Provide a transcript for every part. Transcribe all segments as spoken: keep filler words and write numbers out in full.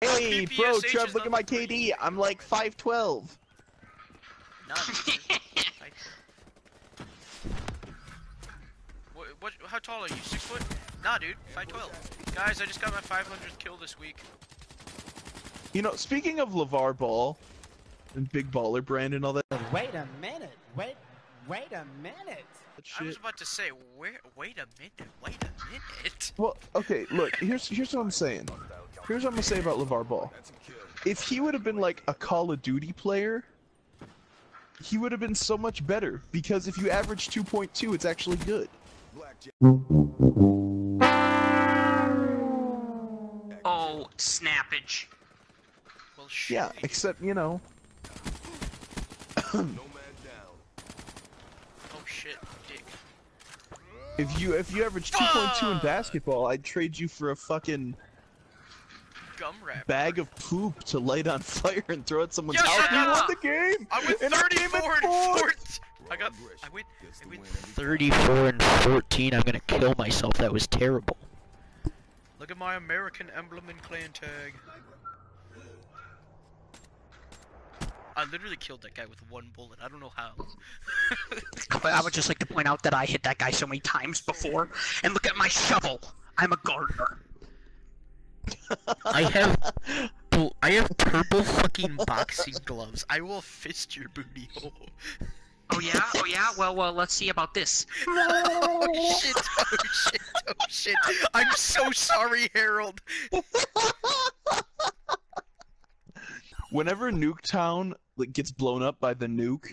Hey, bro, Trev, look at my K D. I'm like five twelve. what, what, how tall are you? Six foot? Nah, dude, five twelve. Guys, I just got my five hundredth kill this week. You know, speaking of LeVar Ball and Big Baller Brand and all that. Wait a minute. Wait, wait a minute. I was about to say, wait, wait a minute. Wait a minute. Well, okay, look, here's here's what I'm saying. Here's what I'm gonna say about LeVar Ball. If he would have been like a Call of Duty player, he would have been so much better, because if you average two point two, it's actually good. Oh, snappage. Well, shit. Yeah, except, you know. Oh shit, dick. If you if you average two point two in basketball, I'd trade you for a fucking bag of poop to light on fire and throw at someone's house. Yes, you won the game! I went thirty-four and fourteen! I got- I went- I went- thirty-four and fourteen, I'm gonna kill myself, that was terrible. Look at my American emblem and clan tag. I literally killed that guy with one bullet, I don't know how. I would just like to point out that I hit that guy so many times before, and look at my shovel! I'm a gardener. I have, I have purple fucking boxing gloves. I will fist your booty hole. Oh yeah, oh yeah. Well, well. Let's see about this. Oh shit! Oh shit! Oh shit! I'm so sorry, Harold. Whenever Nuketown like gets blown up by the nuke,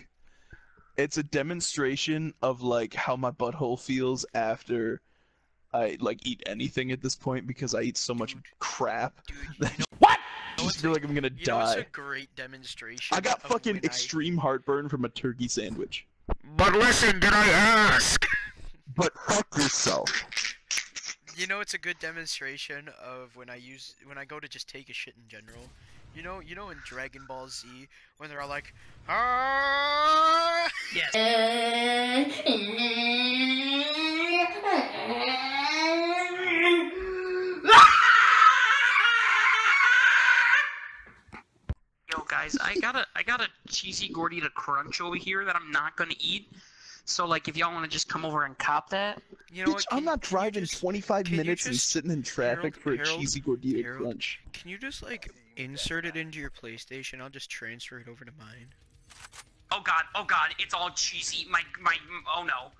it's a demonstration of like how my butthole feels after I like eat anything at this point, because I eat so much dude, crap. Dude, you know, what? I just feel like I'm gonna you die. Know a great demonstration. I got fucking extreme I... heartburn from a turkey sandwich. But listen, did I ask? But fuck yourself. You know it's a good demonstration of when I use when I go to just take a shit in general. You know, you know in Dragon Ball Z when they're all like, ah, yes. Guys, I got a I got a cheesy Gordita Crunch over here that I'm not gonna eat. So like, if y'all want to just come over and cop that, you know, bitch, what, can, I'm not driving just, twenty-five minutes just, and sitting in traffic Harold, for a Harold, cheesy Gordita Harold, Crunch. Can you just like insert it into your PlayStation? I'll just transfer it over to mine. Oh god, oh god, it's all cheesy. My my oh no.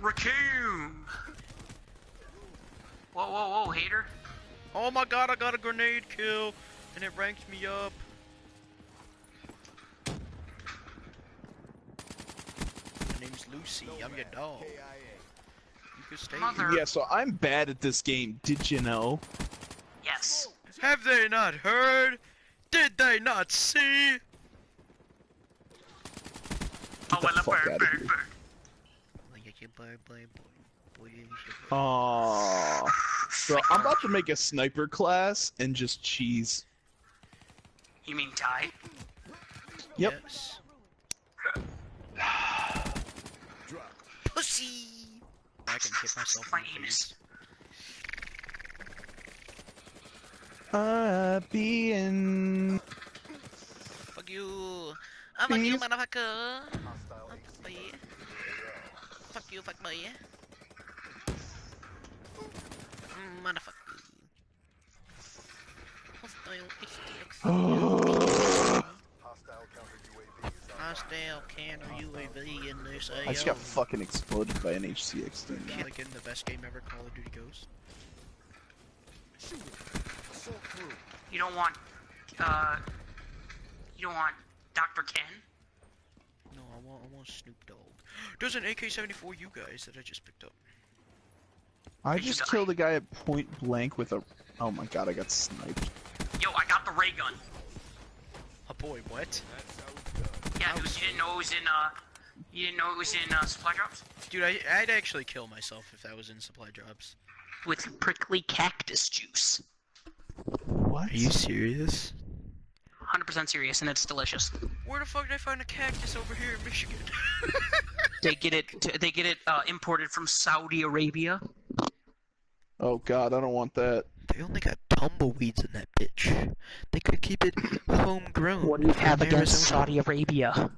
Raccoon. Whoa whoa whoa, hater. Oh my god, I got a grenade kill. And it ranked me up. My name's Lucy. I'm your dog. You can stay here. Yeah, so I'm bad at this game. Did you know? Yes. Have they not heard? Did they not see? Get the fuck out of here. Aww. So I'm about to make a sniper class and just cheese. You mean die? Yep. Yes. Pussy! I can hit myself in the face. Uh, being... Fuck you! I'm a new motherfucker! Fuck you, fuck you, fuck boy. Motherfucker. Hostile H C X. Hostile counter U A V. Hostile counter U A V in this A O. I just got fucking exploded by an H C X dude. Can't like in the best game ever, Call of Duty goes. You don't want, uh, you don't want Doctor Ken? No, I want, I want Snoop Dogg. There's an A K seventy-four you guys that I just picked up. I just killed a guy at point blank with a. Oh my god, I got sniped. Yo, I got the ray gun. Oh boy, what? Yeah, was, you didn't know it was in. Uh, you didn't know it was in uh, supply drops. Dude, I, I'd actually kill myself if that was in supply drops. With prickly cactus juice. What? Are you serious? one hundred percent serious, and it's delicious. Where the fuck did I find a cactus over here in Michigan? They get it. They get it uh, imported from Saudi Arabia. Oh god, I don't want that. They only got tumbleweeds in that bitch. They could keep it homegrown. What do you have against Saudi Arabia?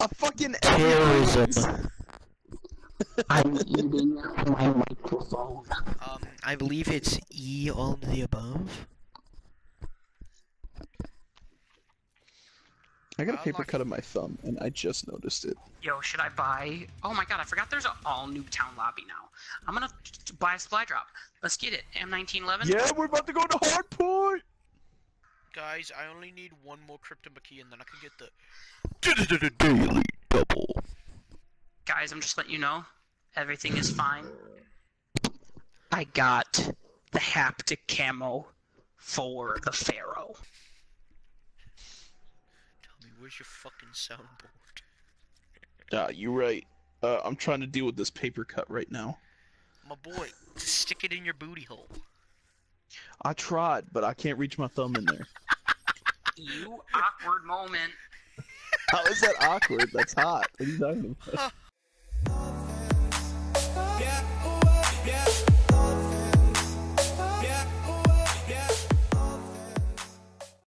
A fucking terrorism. I'm eating my microphone. Um, I believe it's E all of the above. I got a paper cut of my thumb, and I just noticed it. Yo, should I buy... Oh my god, I forgot there's an all Nuketown lobby now. I'm gonna buy a supply drop. Let's get it. M nineteen eleven. Yeah, we're about to go to Hardpoint! Guys, I only need one more Crypto McKee, and then I can get the... Daily Double. Guys, I'm just letting you know, everything is fine. I got the haptic camo for the Pharaoh. Where's your fucking soundboard? Nah, you're right. Uh, I'm trying to deal with this paper cut right now. My boy, just stick it in your booty hole. I tried, but I can't reach my thumb in there. You awkward moment. How is that awkward? That's hot. What are you talking about?